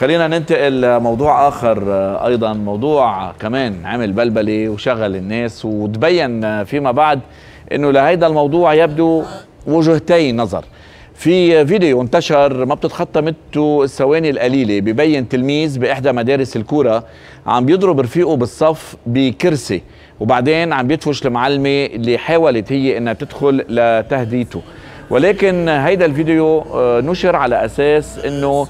خلينا ننتقل موضوع آخر أيضا، موضوع كمان عامل بلبلة وشغل الناس، وتبين فيما بعد أنه لهيدا الموضوع يبدو وجهتي نظر. في فيديو انتشر ما بتتخطى مدته الثواني القليلة، ببين تلميذ بإحدى مدارس الكورة عم بيضرب رفيقه بالصف بكرسي، وبعدين عم بيدفش المعلمة اللي حاولت هي أنها تدخل لتهديته. ولكن هيدا الفيديو نشر على أساس أنه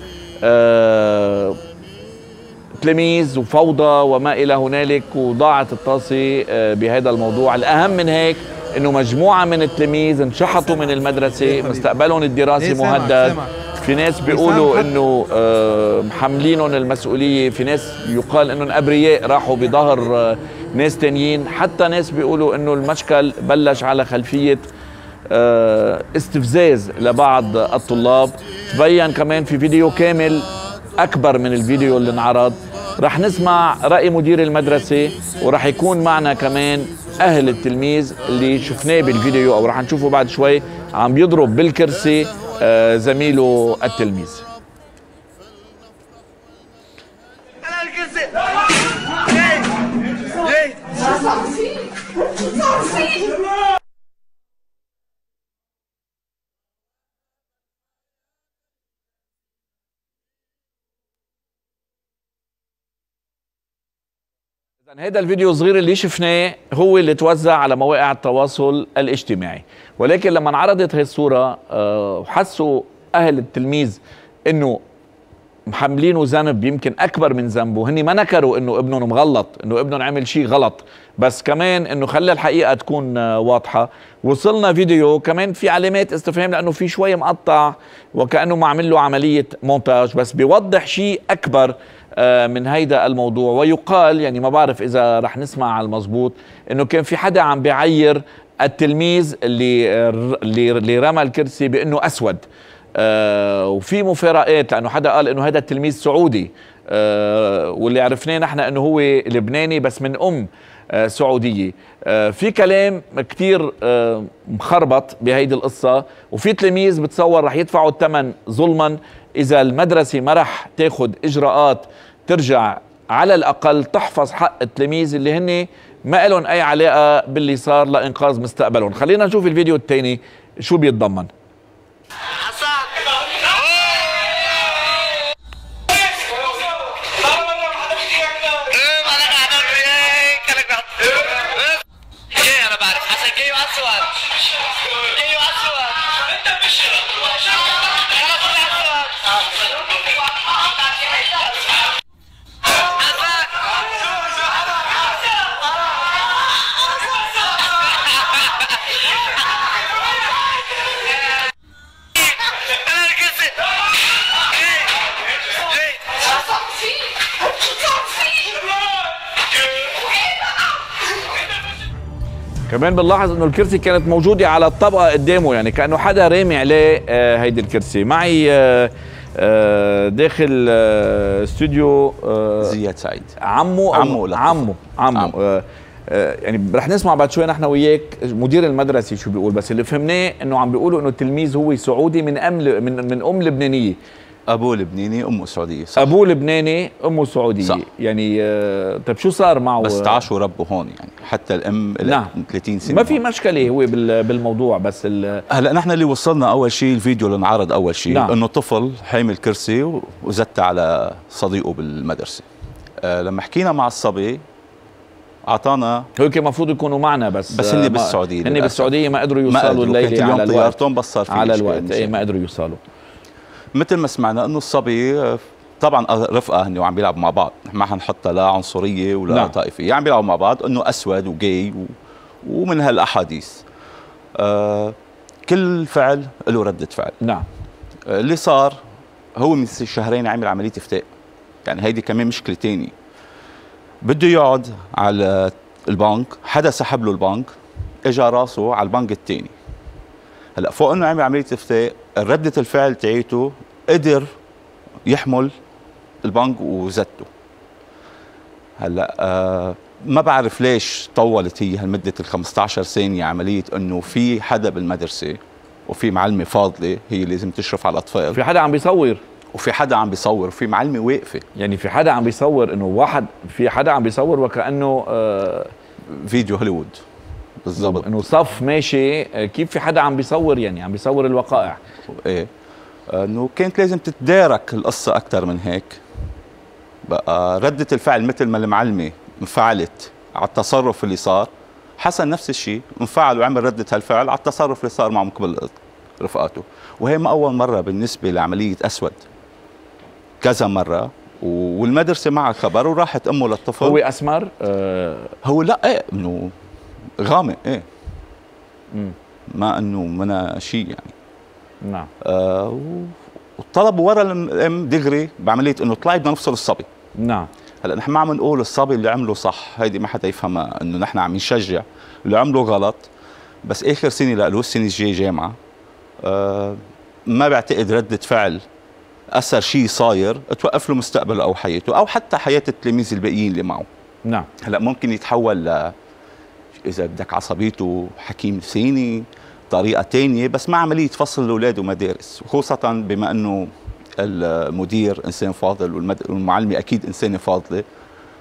تلاميذ وفوضى وما إلى هنالك، وضاعت الطاسة بهذا الموضوع. الأهم من هيك أنه مجموعة من التلاميذ انشحطوا من المدرسة، مستقبلهم الدراسي مهدد، في ناس بيقولوا أنه محملينهم المسؤولية، في ناس يقال أنهم أبرياء راحوا بظهر ناس تانيين، حتى ناس بيقولوا أنه المشكل بلش على خلفية استفزاز لبعض الطلاب. تبين كمان في فيديو كامل أكبر من الفيديو اللي انعرض. رح نسمع رأي مدير المدرسة، ورح يكون معنا كمان أهل التلميذ اللي شفناه بالفيديو أو رح نشوفه بعد شوي عم يضرب بالكرسي زميله التلميذ. هذا الفيديو الصغير اللي شفناه هو اللي توزع على مواقع التواصل الاجتماعي، ولكن لما انعرضت هي الصورة حسوا أهل التلميذ إنه محملينه ذنب يمكن أكبر من ذنبه. هني ما نكروا إنه ابنهم مغلط، إنه ابنهم عمل شيء غلط، بس كمان إنه خلى الحقيقة تكون واضحة. وصلنا فيديو كمان في علامات استفهام لأنه في شوي مقطع وكأنه ما عمل له عملية مونتاج، بس بيوضح شيء أكبر من هيدا الموضوع. ويقال يعني ما بعرف إذا رح نسمع على المظبوط إنه كان في حدا عم بيعير التلميذ اللي رمى الكرسي بإنه أسود، وفي مفارقات لأنه حدا قال إنه هذا التلميذ سعودي، واللي عرفناه نحن إنه هو لبناني بس من أم سعودية. في كلام كتير مخربط بهيدي القصة، وفي تلميذ بتصور رح يدفعوا الثمن ظلما إذا المدرسة ما رح تاخد إجراءات ترجع على الأقل تحفظ حق التلاميذ اللي هن ما لهم أي علاقة باللي صار لإنقاذ مستقبلهم. خلينا نشوف الفيديو التاني شو بيتضمن. كمان بنلاحظ انه الكرسي كانت موجوده على الطبقه قدامه، يعني كانه حدا رامي عليه هيدي الكرسي. معي داخل استوديو زياد سعيد، عمو يعني رح نسمع بعد شوي نحن وياك مدير المدرسه شو بيقول، بس اللي فهمناه انه عم بيقولوا انه التلميذ هو سعودي من ام لبنانيه، ابوه لبناني امه سعوديه. صح، ابوه لبناني امه سعوديه. صح. يعني طيب شو صار معه؟ بس تعاش وربه هون، يعني حتى الام 30 سنه ما في مشكله هو بالموضوع. بس هلا نحن اللي وصلنا اول شيء الفيديو اللي انعرض اول شيء انه طفل حامل كرسي وزت على صديقه بالمدرسه. لما حكينا مع الصبي اعطانا هو كان المفروض يكونوا معنا، بس هن بالسعوديه، هن بالسعوديه ما قدروا يوصلوا الليله على الوقت، بس صار في على الوقت اي ما قدروا يوصلوا. مثل ما سمعنا انه الصبي طبعا رفقه هن وعم بيلعبوا مع بعض، ما حنحطها لا عنصريه ولا طائفيه، عم بيلعبوا مع بعض انه اسود وجاي ومن هالاحاديث. كل فعل له رده فعل. نعم. اللي صار هو من شهرين عمل عمليه افتاء، يعني هيدي كمان مشكله ثانيه. بده يقعد على البنك، حدا سحب له البنك، اجى راسه على البنك الثاني. هلا فوق انه عمل عمليه افتاء، ردة الفعل تاعته قدر يحمل البنك وزته. هلا ما بعرف ليش طولت هي هالمده ال 15 ثانيه عمليه انه في حدا بالمدرسه وفي معلمه فاضله هي لازم تشرف على الاطفال، في حدا عم بيصور وفي حدا عم بيصور وفي معلمه واقفه، يعني في حدا عم بيصور انه واحد، في حدا عم بيصور وكانه فيديو هوليوود بالضبط، انه صف ماشي. كيف في حدا عم بيصور؟ يعني عم بيصور الوقائع. ايه انه كانت لازم تتدارك القصه اكثر من هيك. بقى رده الفعل مثل ما المعلمه انفعلت على التصرف اللي صار، حسن نفس الشيء انفعل وعمل رده هالفعل على التصرف اللي صار مع مقبل رفقاته. وهي ما اول مره بالنسبه لعمليه اسود، كذا مره، والمدرسه معها خبر وراحت امه للطفل. هو اسمر؟ هو لا، ايه انه غامق، ايه ما انه منا شيء يعني. نعم. وطلبوا ورا الام دغري بعمليه انه طلعي بدنا نفصل الصبي. نعم. هلا نحن ما عم نقول الصبي اللي عمله صح، هيدي ما حدا يفهمها انه نحن عم نشجع، اللي عمله غلط، بس اخر سنه لالو السنه الجايه جامعه، ما بعتقد رده فعل اثر شيء صاير توقف له مستقبله او حياته او حتى حياه التلاميذ الباقيين اللي معه. نعم. هلا ممكن يتحول ل اذا بدك عصبيته حكيم نفساني، طريقه ثانيه، بس ما عمليه فصل الاولاد ومدارس، وخاصه بما انه المدير انسان فاضل والمعلمه اكيد انسانه فاضله.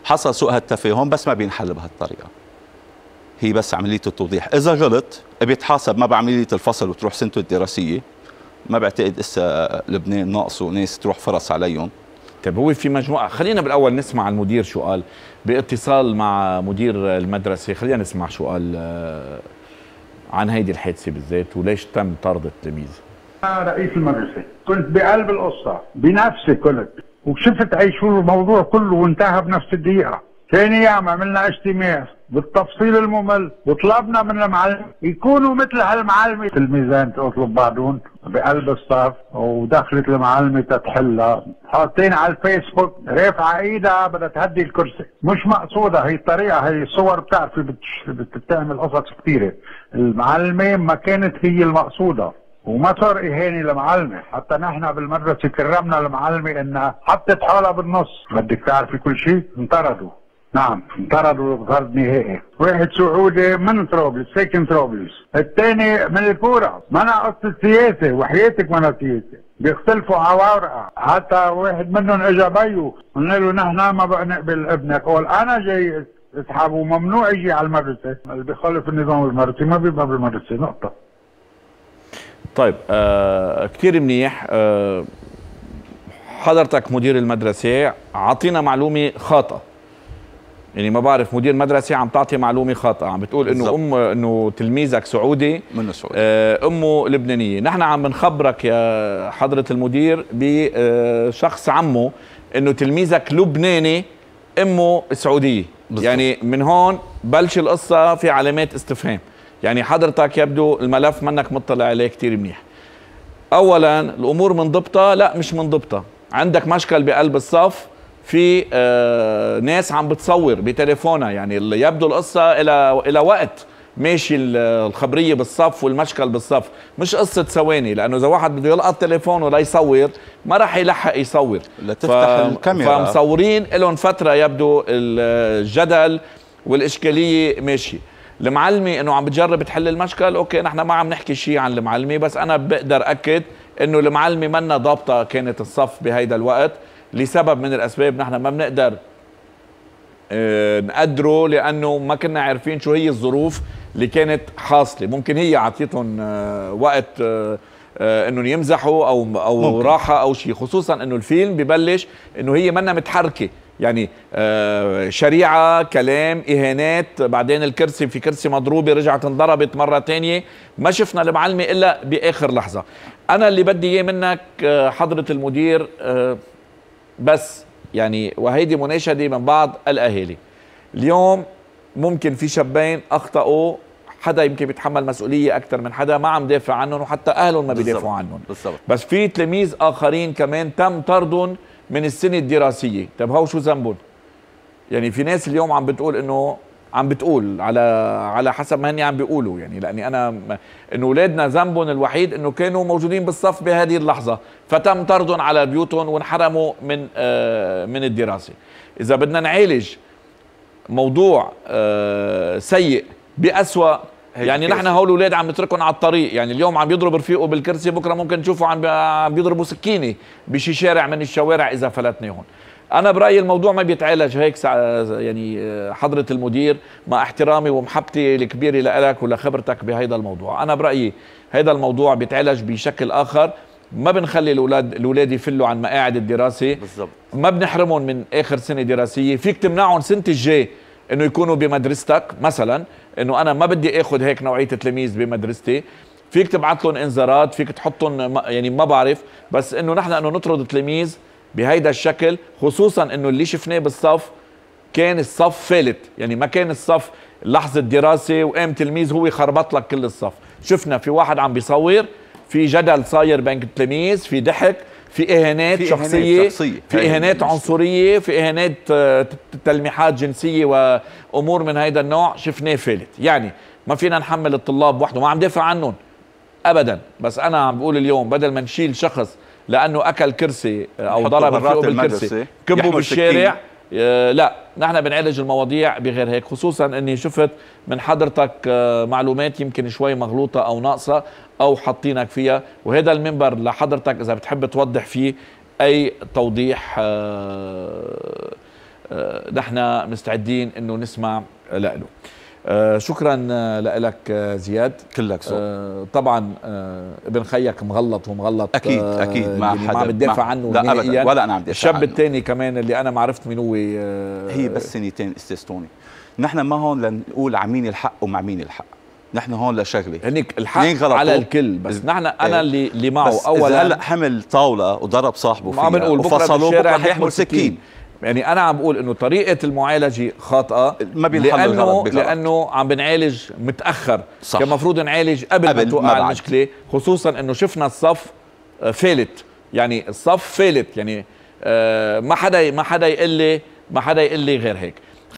حصل سوء هالتفاهم بس ما بينحل بهالطريقه. هي بس عمليه التوضيح، اذا غلط بيتحاسب ما بعمليه الفصل وتروح سنته الدراسيه. ما بعتقد اسا لبنان ناقصه ناس تروح فرص عليهم. طيب هو في مجموعه، خلينا بالاول نسمع المدير شو قال باتصال مع مدير المدرسه، خلينا نسمع شو قال عن هيدي الحادثه بالذات وليش تم طرد التلميذ. انا رئيس المدرسه، كنت بقلب القصه بنفسي كنت، وشفت اي شو الموضوع كله وانتهى بنفس الدقيقه. ثاني يوم عملنا اجتماع بالتفصيل الممل وطلبنا من المعلم يكونوا مثل هالمعلمه. تلميذان تطلب بعضهم بقلب الصف، ودخلت المعلمه تتحلها، حاطين على الفيسبوك رافعه ايدها بدها تهدي الكرسي، مش مقصوده هي الطريقه. هي الصور بتعرفي بتعمل قصص كثيره. المعلمه ما كانت هي المقصوده، وما صار اهانه لمعلمه، حتى نحن بالمدرسه كرمنا المعلمه انها حطت حالها بالنص. بدك تعرفي كل شيء. انطردوا. نعم انطردوا بطرد نهائي. واحد سعودي من طرابلس ساكن طرابلس، الثاني من الكوره. منا قصه سياسه وحياتك منا سياسه، بيختلفوا عوارقه. حتى واحد منهم اجى بيو قلنا له نحن ما بقى نقبل ابنك، قال انا جاي اسحبه، ممنوع يجي على المدرسه، اللي بيخالف النظام المدرسي ما بيبقى بالمدرسه، نقطه. طيب كثير منيح. حضرتك مدير المدرسه عطينا معلومه خاطئه، يعني ما بعرف مدير مدرسه عم تعطي معلومه خاطئه، عم بتقول انه انه تلميذك سعودي من السعوديه امه لبنانيه. نحن عم بنخبرك يا حضره المدير بشخص عمه انه تلميذك لبناني امه سعوديه. يعني من هون بلش القصه في علامات استفهام. يعني حضرتك يبدو الملف منك مطلع عليه كثير منيح. اولا الامور منضبطه؟ لا مش منضبطه. عندك مشكل بقلب الصف، في ناس عم بتصور بتليفونها، يعني يبدو القصه الى وقت ماشي الخبريه بالصف والمشكل بالصف، مش قصه ثواني، لانه اذا واحد بده يلقط تليفونه ليصور ما راح يلحق يصور. لتفتح الكاميرا، فمصورين لهم فتره يبدو الجدل والاشكاليه ماشي. المعلمه انه عم بتجرب تحل المشكل، اوكي نحن ما عم نحكي شيء عن المعلمه، بس انا بقدر اكد انه المعلمه منا ضابطه كانت الصف بهيدا الوقت لسبب من الاسباب نحن ما بنقدر نقدره، لانه ما كنا عارفين شو هي الظروف اللي كانت حاصله. ممكن هي عطيتهم وقت انهم يمزحوا او راحه او شيء، خصوصا انه الفيلم ببلش انه هي منا متحركه، يعني شريعه، كلام، اهانات، بعدين الكرسي، في كرسي مضروبه رجعت انضربت مره ثانيه. ما شفنا المعلمه الا باخر لحظه. انا اللي بدي اياه منك حضره المدير بس يعني، وهيدي مناشده من بعض الاهالي اليوم، ممكن في شابين اخطاوا، حدا يمكن بيتحمل مسؤوليه اكثر من حدا، ما عم دافع عنهم وحتى اهلهم ما بيدافعوا عنهم بالزبط. بس في تلاميذ اخرين كمان تم طردهم من السنه الدراسيه. طب هو شو ذنبهم؟ يعني في ناس اليوم عم بتقول انه عم بتقول على حسب ما هن عم بيقولوا، يعني لاني انا انه اولادنا ذنبهم الوحيد انه كانوا موجودين بالصف بهذه اللحظه، فتم طردهم على بيوتهم وانحرموا من الدراسه. اذا بدنا نعالج موضوع سيء بأسوأ، يعني نحن هول الاولاد عم نتركهم على الطريق، يعني اليوم عم يضرب رفيقه بالكرسي، بكره ممكن تشوفوا عم بيضربوا سكينه بشي شارع من الشوارع اذا فلتناهم. انا برايي الموضوع ما بيتعالج هيك يعني حضره المدير، مع احترامي ومحبتي الكبيره لك ولخبرتك بهيدا الموضوع، انا برايي هيدا الموضوع بيتعالج بشكل اخر. ما بنخلي الاولاد يفلوا عن مقاعد الدراسه بالضبط، ما بنحرمهم من اخر سنه دراسيه، فيك تمنعهم سنه الجاي انه يكونوا بمدرستك مثلا، انه انا ما بدي اخذ هيك نوعيه تلاميذ بمدرستي، فيك تبعث لهم انذارات، فيك تحطهم يعني ما بعرف، بس انه نحن انه نطرد التلاميذ بهيدا الشكل، خصوصا انه اللي شفناه بالصف كان الصف فالت، يعني ما كان الصف لحظه دراسه وقام تلميذ هو خربط لك كل الصف، شفنا في واحد عم بيصور، في جدل صاير بين التلاميذ، في ضحك، في إهانات شخصية، في إهانات عنصرية، في إهانات تلميحات جنسية وأمور من هيدا النوع شفناه فالت. يعني ما فينا نحمل الطلاب وحده، ما عم دافع عنهم أبدا، بس أنا عم بقول اليوم بدل ما نشيل شخص لأنه أكل كرسي أو ضرب رفيقه بالكرسي كبه بالشارع، لا نحن بنعالج المواضيع بغير هيك، خصوصا أني شفت من حضرتك معلومات يمكن شوي مغلوطة أو ناقصة أو حاطينك فيها، وهذا المنبر لحضرتك إذا بتحب توضح فيه أي توضيح نحن مستعدين أنه نسمع له. شكرا لك زياد، كلك سوء. طبعا ابن خيك مغلط ومغلط اكيد اكيد، ما حدا ما بدافع عنه نهائيا ولا انا عم بدافع. الشاب الثاني كمان اللي انا ما عرفت مين هو، هي بس سنتين استاذ توني، نحن ما هون لنقول عن مين الحق ومع مين الحق، نحن هون لشغله هنيك الحق على الكل، بس نحن انا اللي معه اولا هلا حمل طاوله وضرب صاحبه فيها وفصلوه بكره رح يحمل سكين، يعني أنا عم بقول إنه طريقة المعالجة خاطئة، ما بينحل الغلط، لأنه عم بنعالج متأخر، كان المفروض نعالج قبل ما توقع المشكلة، خصوصاً إنه شفنا الصف فالت، يعني الصف فالت، يعني ما حدا يقول لي غير هيك.